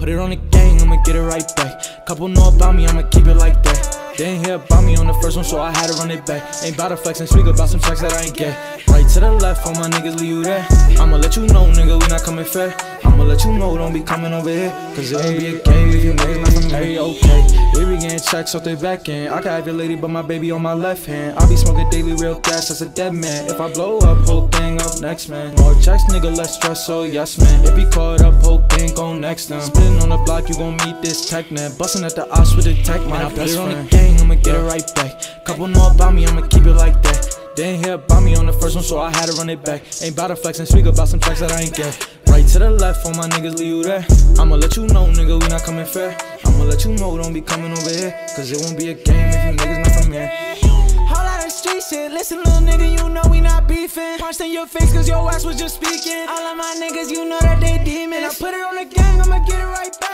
Put it on the gang, I'ma get it right back. Couple know about me, I'ma keep it like that. They ain't hear about me on the first one, so I had to run it back. Ain't bout to flex and speak about some tracks that I ain't get. Right to the left, all my niggas leave you there. I'ma let you know, nigga, we not coming fair. I'ma let you know, don't be coming over here, cause it won't be a game if you niggas not from me. Okay, we be getting checks off their back end. I can have your lady, but my baby on my left hand. I be smoking daily real gas, that's a dead man. If I blow up, whole thing up next, man. More checks, nigga, less stress, so yes, man. If be caught up, whole thing gon' next time. Spittin' on the block, you gon' meet this tech, man. Bustin' at the ops with the tech, man. I put it on the gang, I'ma get it right back. Couple know about me, I'ma keep it like that. They ain't hear about me on the first one, so I had to run it back. Ain't bout to flex and speak about some tracks that I ain't get. Right to the left, all my niggas leave you there. I'ma let you know, nigga, we not coming fair. I'ma let you know, don't be coming over here, cause it won't be a game if you niggas not from here. Whole lot of street shit, listen little nigga, you know we not beefing. Punched in your face cause your ass was just speaking. All of my niggas, you know that they demons. I put it on the gang, I'ma get it right back.